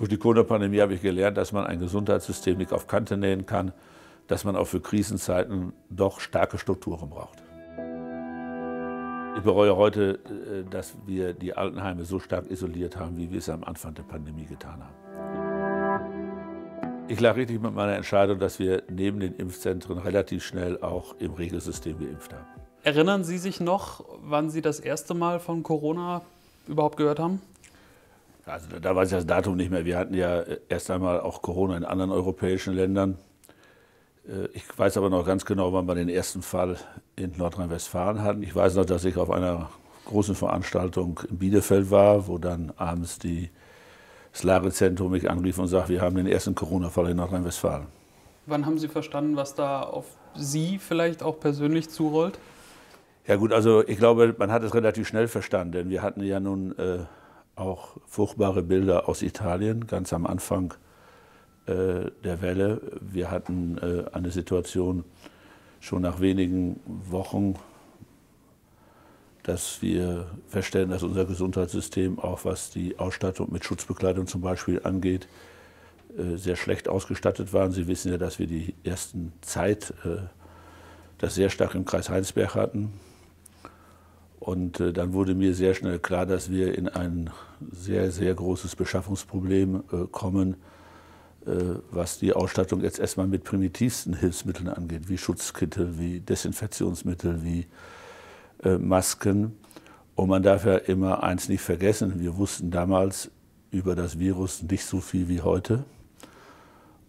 Durch die Corona-Pandemie habe ich gelernt, dass man ein Gesundheitssystem nicht auf Kante nähen kann, dass man auch für Krisenzeiten doch starke Strukturen braucht. Ich bereue heute, dass wir die Altenheime so stark isoliert haben, wie wir es am Anfang der Pandemie getan haben. Ich lag richtig mit meiner Entscheidung, dass wir neben den Impfzentren relativ schnell auch im Regelsystem geimpft haben. Erinnern Sie sich noch, wann Sie das erste Mal von Corona überhaupt gehört haben? Also da weiß ich das Datum nicht mehr. Wir hatten ja erst einmal auch Corona in anderen europäischen Ländern. Ich weiß aber noch ganz genau, wann wir den ersten Fall in Nordrhein-Westfalen hatten. Ich weiß noch, dass ich auf einer großen Veranstaltung in Bielefeld war, wo dann abends das Lagezentrum mich anrief und sagte, wir haben den ersten Corona-Fall in Nordrhein-Westfalen. Wann haben Sie verstanden, was da auf Sie vielleicht auch persönlich zurollt? Ja gut, also ich glaube, man hat es relativ schnell verstanden, denn wir hatten ja nun auch furchtbare Bilder aus Italien, ganz am Anfang der Welle. Wir hatten eine Situation schon nach wenigen Wochen, dass wir feststellen, dass unser Gesundheitssystem, auch was die Ausstattung mit Schutzbekleidung zum Beispiel angeht, sehr schlecht ausgestattet waren. Sie wissen ja, dass wir die ersten Zeit das sehr stark im Kreis Heinsberg hatten. Und dann wurde mir sehr schnell klar, dass wir in ein sehr, sehr großes Beschaffungsproblem kommen, was die Ausstattung jetzt erstmal mit primitivsten Hilfsmitteln angeht, wie Schutzkittel, wie Desinfektionsmittel, wie Masken. Und man darf ja immer eins nicht vergessen, wir wussten damals über das Virus nicht so viel wie heute.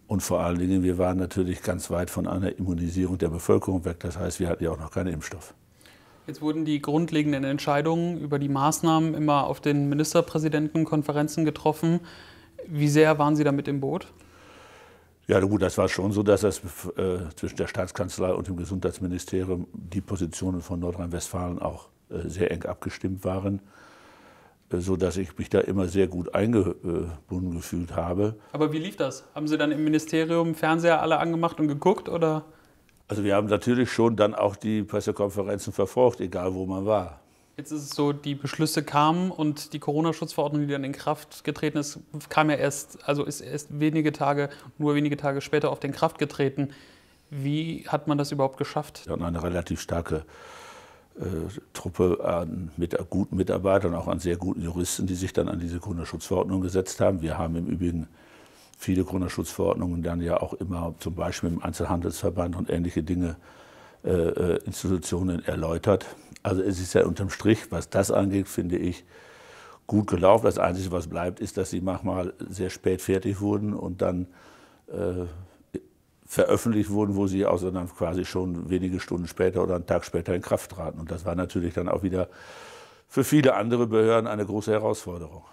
Und vor allen Dingen, wir waren natürlich ganz weit von einer Immunisierung der Bevölkerung weg. Das heißt, wir hatten ja auch noch keinen Impfstoff. Jetzt wurden die grundlegenden Entscheidungen über die Maßnahmen immer auf den Ministerpräsidentenkonferenzen getroffen. Wie sehr waren Sie da mit im Boot? Ja gut, das war schon so, dass das zwischen der Staatskanzlei und dem Gesundheitsministerium die Positionen von Nordrhein-Westfalen auch sehr eng abgestimmt waren, sodass ich mich da immer sehr gut eingebunden gefühlt habe. Aber wie lief das? Haben Sie dann im Ministerium Fernseher alle angemacht und geguckt, oder? Also wir haben natürlich schon dann auch die Pressekonferenzen verfolgt, egal wo man war. Jetzt ist es so, die Beschlüsse kamen und die Corona-Schutzverordnung, die dann in Kraft getreten ist, kam ja erst nur wenige Tage später auf den Kraft getreten. Wie hat man das überhaupt geschafft? Wir hatten eine relativ starke Truppe mit guten Mitarbeitern, auch an sehr guten Juristen, die sich dann an diese Corona-Schutzverordnung gesetzt haben. Wir haben im Übrigen viele Corona-Schutzverordnungen dann ja auch immer zum Beispiel im Einzelhandelsverband und ähnliche Dinge Institutionen erläutert. Also es ist ja unterm Strich, was das angeht, finde ich, gut gelaufen. Das Einzige, was bleibt, ist, dass sie manchmal sehr spät fertig wurden und dann veröffentlicht wurden, wo sie also dann quasi schon wenige Stunden später oder einen Tag später in Kraft traten. Und das war natürlich dann auch wieder für viele andere Behörden eine große Herausforderung.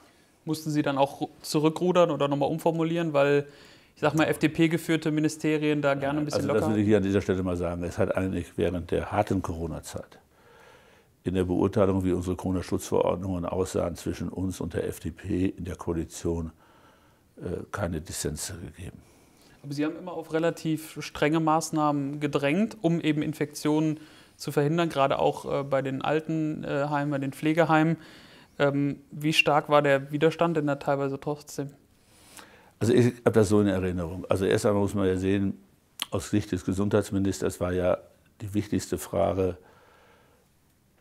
Mussten Sie dann auch zurückrudern oder nochmal umformulieren, weil, ich sag mal, FDP-geführte Ministerien da gerne ein bisschen locker? Also das will ich hier an dieser Stelle mal sagen. Es hat eigentlich während der harten Corona-Zeit in der Beurteilung, wie unsere Corona-Schutzverordnungen aussahen, zwischen uns und der FDP in der Koalition keine Dissense gegeben. Aber Sie haben immer auf relativ strenge Maßnahmen gedrängt, um eben Infektionen zu verhindern, gerade auch bei den Altenheimen, bei den Pflegeheimen. Wie stark war der Widerstand denn da teilweise trotzdem? Also ich habe das so in Erinnerung. Also erst einmal muss man ja sehen, aus Sicht des Gesundheitsministers war ja die wichtigste Frage,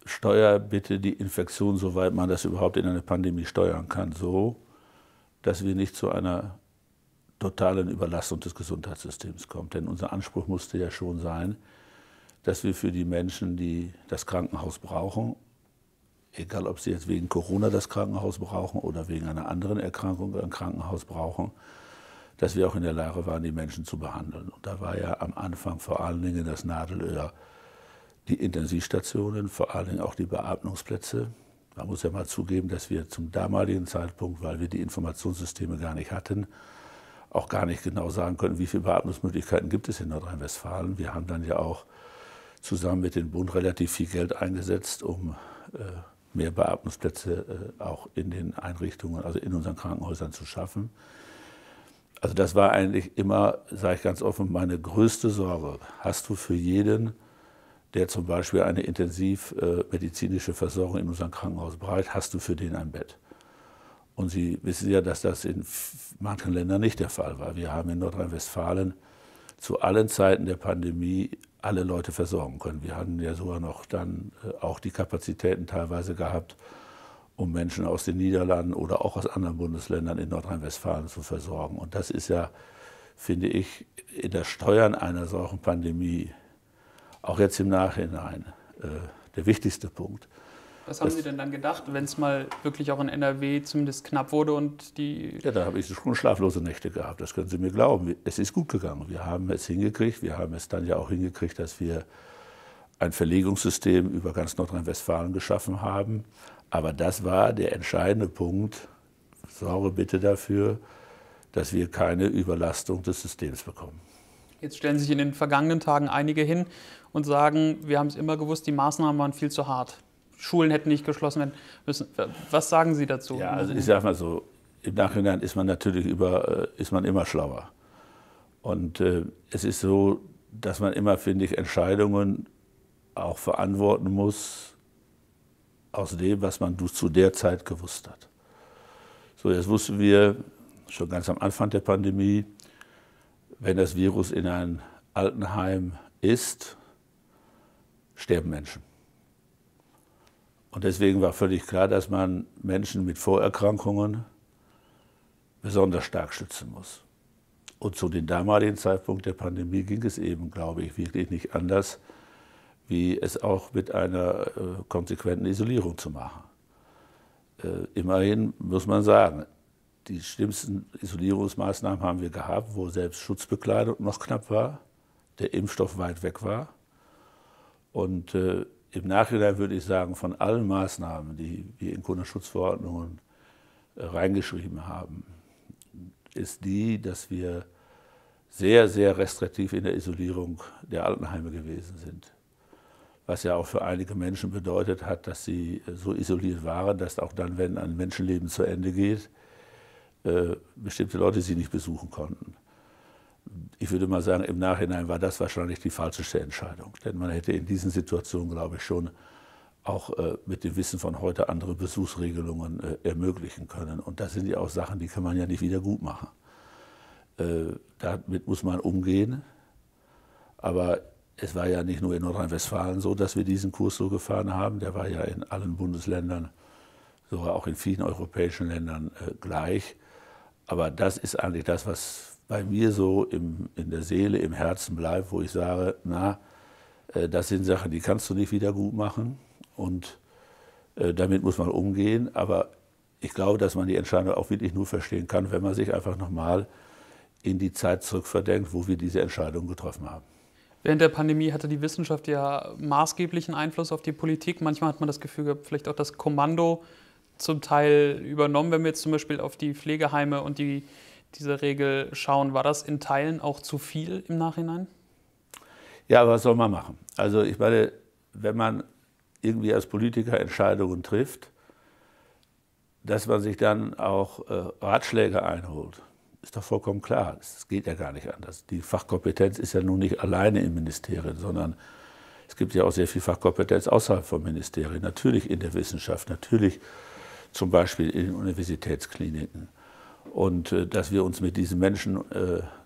steuer bitte die Infektion, soweit man das überhaupt in einer Pandemie steuern kann, so, dass wir nicht zu einer totalen Überlastung des Gesundheitssystems kommen. Denn unser Anspruch musste ja schon sein, dass wir für die Menschen, die das Krankenhaus brauchen, egal ob sie jetzt wegen Corona das Krankenhaus brauchen oder wegen einer anderen Erkrankung ein Krankenhaus brauchen, dass wir auch in der Lage waren, die Menschen zu behandeln. Und da war ja am Anfang vor allen Dingen das Nadelöhr, die Intensivstationen, vor allen Dingen auch die Beatmungsplätze. Man muss ja mal zugeben, dass wir zum damaligen Zeitpunkt, weil wir die Informationssysteme gar nicht hatten, auch gar nicht genau sagen können, wie viele Beatmungsmöglichkeiten gibt es in Nordrhein-Westfalen. Wir haben dann ja auch zusammen mit dem Bund relativ viel Geld eingesetzt, um mehr Beatmungsplätze auch in den Einrichtungen, also in unseren Krankenhäusern zu schaffen. Also das war eigentlich immer, sage ich ganz offen, meine größte Sorge. Hast du für jeden, der zum Beispiel eine intensivmedizinische Versorgung in unserem Krankenhaus braucht, hast du für den ein Bett? Und Sie wissen ja, dass das in manchen Ländern nicht der Fall war. Wir haben in Nordrhein-Westfalen zu allen Zeiten der Pandemie alle Leute versorgen können. Wir hatten ja sogar noch dann auch die Kapazitäten teilweise gehabt, um Menschen aus den Niederlanden oder auch aus anderen Bundesländern in Nordrhein-Westfalen zu versorgen. Und das ist ja, finde ich, in das Steuern einer solchen Pandemie, auch jetzt im Nachhinein, der wichtigste Punkt. Was haben Sie denn dann gedacht, wenn es mal wirklich auch in NRW zumindest knapp wurde und die... Ja, da habe ich schon schlaflose Nächte gehabt, das können Sie mir glauben. Es ist gut gegangen, wir haben es hingekriegt, wir haben es dann ja auch hingekriegt, dass wir ein Verlegungssystem über ganz Nordrhein-Westfalen geschaffen haben. Aber das war der entscheidende Punkt, sorge bitte dafür, dass wir keine Überlastung des Systems bekommen. Jetzt stellen sich in den vergangenen Tagen einige hin und sagen, wir haben es immer gewusst, die Maßnahmen waren viel zu hart. Schulen hätten nicht geschlossen werden müssen. Was sagen Sie dazu? Ja, also ich sage mal so, im Nachhinein ist man natürlich immer schlauer. Und es ist so, dass man immer, finde ich, Entscheidungen auch verantworten muss aus dem, was man zu der Zeit gewusst hat. So, jetzt wussten wir schon ganz am Anfang der Pandemie, wenn das Virus in einem Altenheim ist, sterben Menschen. Und deswegen war völlig klar, dass man Menschen mit Vorerkrankungen besonders stark schützen muss. Und zu dem damaligen Zeitpunkt der Pandemie ging es eben, glaube ich, wirklich nicht anders, wie es auch mit einer konsequenten Isolierung zu machen. Immerhin muss man sagen, die schlimmsten Isolierungsmaßnahmen haben wir gehabt, wo selbst Schutzbekleidung noch knapp war, der Impfstoff weit weg war. Und im Nachhinein würde ich sagen, von allen Maßnahmen, die wir in Corona-Schutzverordnungen reingeschrieben haben, ist die, dass wir sehr, sehr restriktiv in der Isolierung der Altenheime gewesen sind. Was ja auch für einige Menschen bedeutet hat, dass sie so isoliert waren, dass auch dann, wenn ein Menschenleben zu Ende geht, bestimmte Leute sie nicht besuchen konnten. Ich würde mal sagen, im Nachhinein war das wahrscheinlich die falscheste Entscheidung. Denn man hätte in diesen Situationen, glaube ich, schon auch mit dem Wissen von heute andere Besuchsregelungen ermöglichen können. Und das sind ja auch Sachen, die kann man ja nicht wieder gut machen. Damit muss man umgehen. Aber es war ja nicht nur in Nordrhein-Westfalen so, dass wir diesen Kurs so gefahren haben. Der war ja in allen Bundesländern, sogar auch in vielen europäischen Ländern gleich. Aber das ist eigentlich das, was bei mir so in der Seele, im Herzen bleibt, wo ich sage, na, das sind Sachen, die kannst du nicht wieder gut machen und damit muss man umgehen. Aber ich glaube, dass man die Entscheidung auch wirklich nur verstehen kann, wenn man sich einfach nochmal in die Zeit zurückverdenkt, wo wir diese Entscheidung getroffen haben. Während der Pandemie hatte die Wissenschaft ja maßgeblichen Einfluss auf die Politik. Manchmal hat man das Gefühl gehabt, vielleicht auch das Kommando zum Teil übernommen. Wenn wir jetzt zum Beispiel auf die Pflegeheime und diese Regel schauen, war das in Teilen auch zu viel im Nachhinein? Ja, aber was soll man machen? Also ich meine, wenn man irgendwie als Politiker Entscheidungen trifft, dass man sich dann auch Ratschläge einholt, ist doch vollkommen klar. Es geht ja gar nicht anders. Die Fachkompetenz ist ja nun nicht alleine im Ministerium, sondern es gibt ja auch sehr viel Fachkompetenz außerhalb vom Ministerium. Natürlich in der Wissenschaft, natürlich zum Beispiel in den Universitätskliniken. Und dass wir uns mit diesen Menschen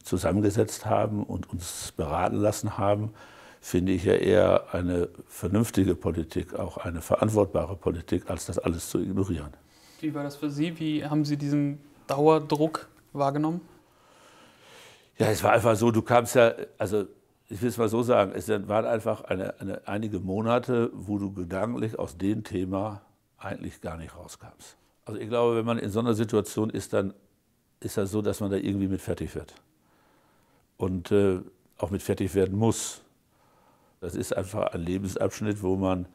zusammengesetzt haben und uns beraten lassen haben, finde ich ja eher eine vernünftige Politik, auch eine verantwortbare Politik, als das alles zu ignorieren. Wie war das für Sie? Wie haben Sie diesen Dauerdruck wahrgenommen? Ja, es war einfach so, du kamst ja, also ich will es mal so sagen, es waren einfach einige Monate, wo du gedanklich aus dem Thema eigentlich gar nicht rauskamst. Also ich glaube, wenn man in so einer Situation ist, dann ist das so, dass man da irgendwie mit fertig wird. Und auch mit fertig werden muss. Das ist einfach ein Lebensabschnitt, wo man,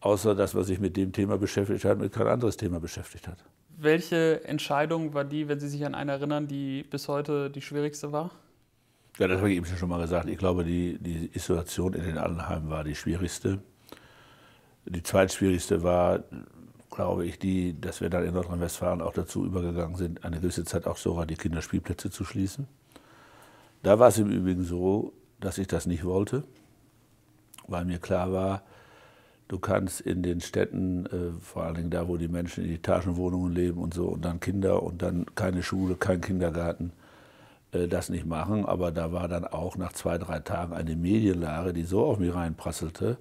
außer dass man sich mit dem Thema beschäftigt hat, mit kein anderes Thema beschäftigt hat. Welche Entscheidung war die, wenn Sie sich an eine erinnern, die bis heute die schwierigste war? Ja, das habe ich eben schon mal gesagt. Ich glaube, die Isolation in den Altenheimen war die schwierigste. Die zweitschwierigste war, glaube ich, dass wir dann in Nordrhein-Westfalen auch dazu übergegangen sind, eine gewisse Zeit auch sogar die Kinderspielplätze zu schließen. Da war es im Übrigen so, dass ich das nicht wollte, weil mir klar war, Du kannst in den Städten, vor allen Dingen da, wo die Menschen in Etagenwohnungen leben und so, und dann Kinder und dann keine Schule, kein Kindergarten, das nicht machen. Aber da war dann auch nach 2, 3 Tagen eine Medienlage, die so auf mich reinprasselte: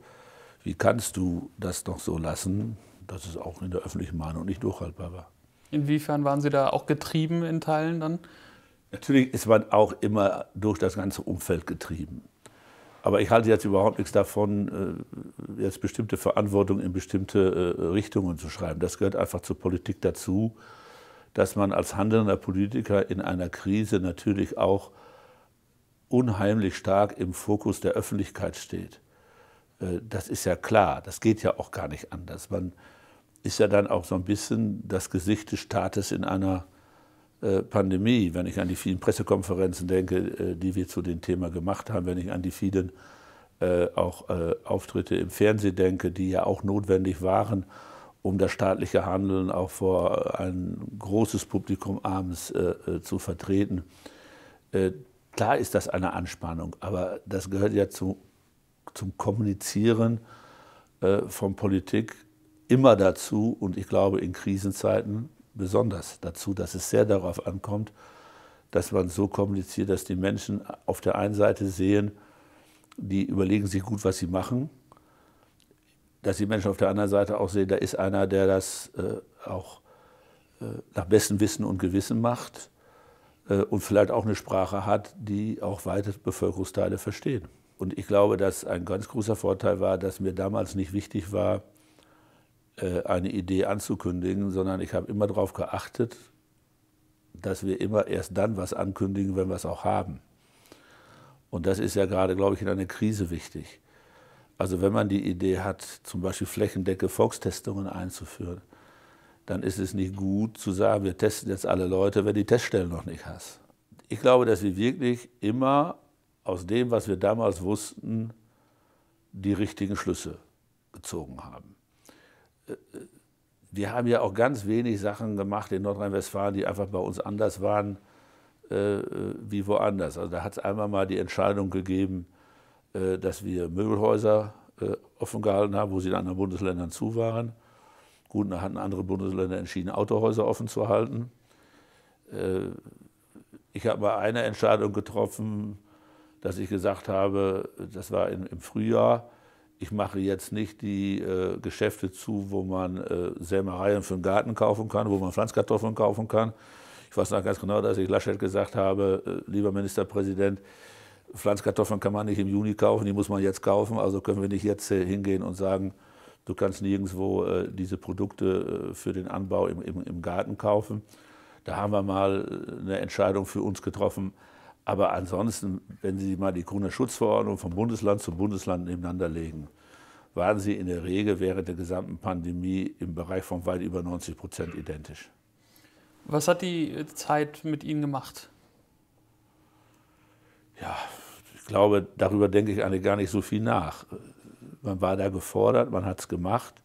Wie kannst du das noch so lassen, dass es auch in der öffentlichen Meinung nicht durchhaltbar war? Inwiefern waren Sie da auch getrieben in Teilen dann? Natürlich ist man auch immer durch das ganze Umfeld getrieben. Aber ich halte jetzt überhaupt nichts davon, jetzt bestimmte Verantwortung in bestimmte Richtungen zu schreiben. Das gehört einfach zur Politik dazu, dass man als handelnder Politiker in einer Krise natürlich auch unheimlich stark im Fokus der Öffentlichkeit steht. Das ist ja klar, das geht ja auch gar nicht anders. Man ist ja dann auch so ein bisschen das Gesicht des Staates in einer Pandemie, wenn ich an die vielen Pressekonferenzen denke, die wir zu dem Thema gemacht haben, wenn ich an die vielen auch Auftritte im Fernsehen denke, die ja auch notwendig waren, um das staatliche Handeln auch vor ein großes Publikum abends zu vertreten. Klar ist das eine Anspannung, aber das gehört ja zum Kommunizieren von Politik immer dazu und ich glaube in Krisenzeiten besonders dazu, dass es sehr darauf ankommt, dass man so kommuniziert, dass die Menschen auf der einen Seite sehen, die überlegen sich gut, was sie machen, dass die Menschen auf der anderen Seite auch sehen, da ist einer, der das auch nach bestem Wissen und Gewissen macht und vielleicht auch eine Sprache hat, die auch weite Bevölkerungsteile verstehen. Und ich glaube, dass ein ganz großer Vorteil war, dass mir damals nicht wichtig war, eine Idee anzukündigen, sondern ich habe immer darauf geachtet, dass wir immer erst dann was ankündigen, wenn wir es auch haben. Und das ist ja gerade, glaube ich, in einer Krise wichtig. Also wenn man die Idee hat, zum Beispiel flächendeckende Volkstestungen einzuführen, dann ist es nicht gut zu sagen, wir testen jetzt alle Leute, wenn die Teststellen noch nicht hast. Ich glaube, dass wir wirklich immer aus dem, was wir damals wussten, die richtigen Schlüsse gezogen haben. Wir haben ja auch ganz wenig Sachen gemacht in Nordrhein-Westfalen, die einfach bei uns anders waren wie woanders. Also da hat es einmal mal die Entscheidung gegeben, dass wir Möbelhäuser offen gehalten haben, wo sie in anderen Bundesländern zu waren. Gut, da hatten andere Bundesländer entschieden, Autohäuser offen zu halten. Ich habe mal eine Entscheidung getroffen, dass ich gesagt habe, das war im Frühjahr, ich mache jetzt nicht die Geschäfte zu, wo man Sämereien für den Garten kaufen kann, wo man Pflanzkartoffeln kaufen kann. Ich weiß noch ganz genau, dass ich Laschet gesagt habe, lieber Ministerpräsident, Pflanzkartoffeln kann man nicht im Juni kaufen, die muss man jetzt kaufen. Also können wir nicht jetzt hingehen und sagen, du kannst nirgendwo diese Produkte für den Anbau im Garten kaufen. Da haben wir mal eine Entscheidung für uns getroffen. Aber ansonsten, wenn Sie mal die Corona-Schutzverordnung vom Bundesland zu Bundesland nebeneinander legen, waren sie in der Regel während der gesamten Pandemie im Bereich von weit über 90% identisch. Was hat die Zeit mit Ihnen gemacht? Ja, ich glaube, darüber denke ich eigentlich gar nicht so viel nach. Man war da gefordert, man hat es gemacht.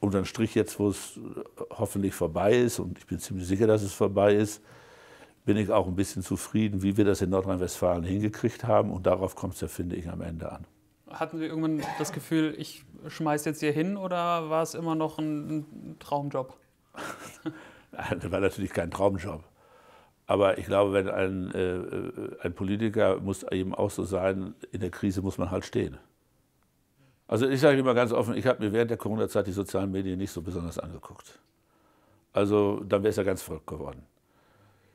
Unterm Strich jetzt, wo es hoffentlich vorbei ist, und ich bin ziemlich sicher, dass es vorbei ist, bin ich auch ein bisschen zufrieden, wie wir das in Nordrhein-Westfalen hingekriegt haben. Und darauf kommt es ja, finde ich, am Ende an. Hatten Sie irgendwann das Gefühl, ich schmeiße jetzt hier hin, oder war es immer noch ein Traumjob? Das war natürlich kein Traumjob. Aber ich glaube, wenn ein Politiker, muss eben auch so sein, in der Krise muss man halt stehen. Also ich sage immer ganz offen, ich habe mir während der Corona-Zeit die sozialen Medien nicht so besonders angeguckt. Also dann wäre es ja ganz verrückt geworden.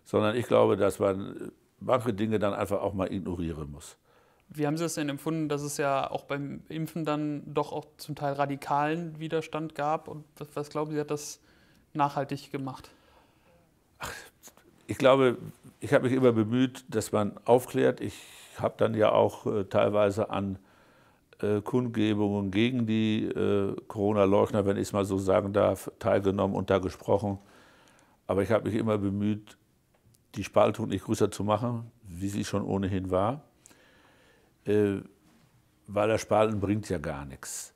Sondern ich glaube, dass man manche Dinge dann einfach auch mal ignorieren muss. Wie haben Sie das denn empfunden, dass es ja auch beim Impfen dann doch auch zum Teil radikalen Widerstand gab? Und was glauben Sie, hat das nachhaltig gemacht? Ach, ich glaube, ich habe mich immer bemüht, dass man aufklärt. Ich habe dann ja auch teilweise an Kundgebungen gegen die Corona-Leugner, wenn ich es mal so sagen darf, teilgenommen und da gesprochen. Aber ich habe mich immer bemüht, die Spaltung nicht größer zu machen, wie sie schon ohnehin war, weil das Spalten bringt ja gar nichts.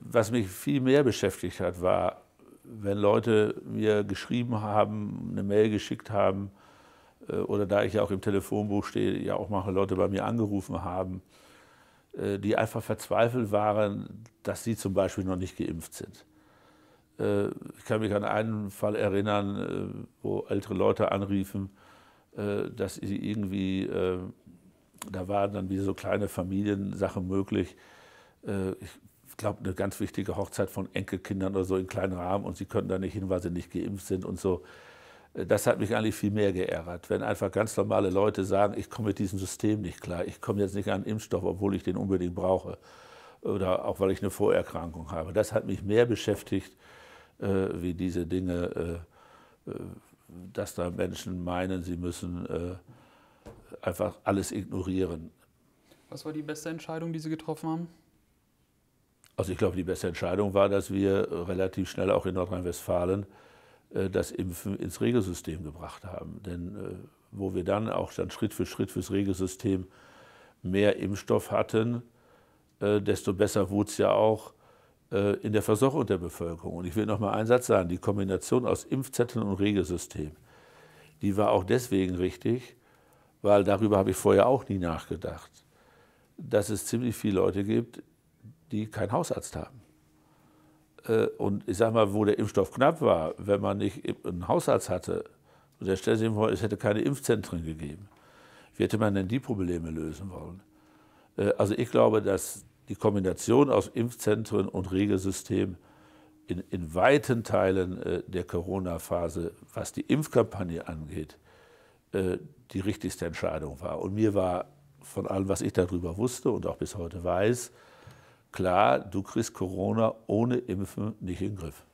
Was mich viel mehr beschäftigt hat, war, wenn Leute mir geschrieben haben, eine Mail geschickt haben, oder da ich ja auch im Telefonbuch stehe, ja auch manche Leute bei mir angerufen haben, die einfach verzweifelt waren, dass sie zum Beispiel noch nicht geimpft sind. Ich kann mich an einen Fall erinnern, wo ältere Leute anriefen, dass sie irgendwie, da waren dann wie so kleine Familiensachen möglich. Ich glaube, eine ganz wichtige Hochzeit von Enkelkindern oder so in kleinen Rahmen und sie können da nicht hin, weil sie nicht geimpft sind und so. Das hat mich eigentlich viel mehr geärgert, wenn einfach ganz normale Leute sagen, ich komme mit diesem System nicht klar, ich komme jetzt nicht an den Impfstoff, obwohl ich den unbedingt brauche oder auch weil ich eine Vorerkrankung habe. Das hat mich mehr beschäftigt, wie diese Dinge, dass da Menschen meinen, sie müssen einfach alles ignorieren. Was war die beste Entscheidung, die Sie getroffen haben? Also ich glaube, die beste Entscheidung war, dass wir relativ schnell auch in Nordrhein-Westfalen das Impfen ins Regelsystem gebracht haben. Denn wo wir dann auch dann Schritt für Schritt fürs Regelsystem mehr Impfstoff hatten, desto besser wurde es ja auch in der Versorgung der Bevölkerung. Und ich will noch mal einen Satz sagen, die Kombination aus Impfzetteln und Regelsystem, die war auch deswegen richtig, weil darüber habe ich vorher auch nie nachgedacht, dass es ziemlich viele Leute gibt, die keinen Hausarzt haben. Und ich sage mal, wo der Impfstoff knapp war, wenn man nicht einen Hausarzt hatte, der stellt sich vor, es hätte keine Impfzentren gegeben. Wie hätte man denn die Probleme lösen wollen? Also ich glaube, dass die Kombination aus Impfzentren und Regelsystem in weiten Teilen der Corona-Phase, was die Impfkampagne angeht, die richtigste Entscheidung war. Und mir war von allem, was ich darüber wusste und auch bis heute weiß, klar, du kriegst Corona ohne Impfen nicht in den Griff.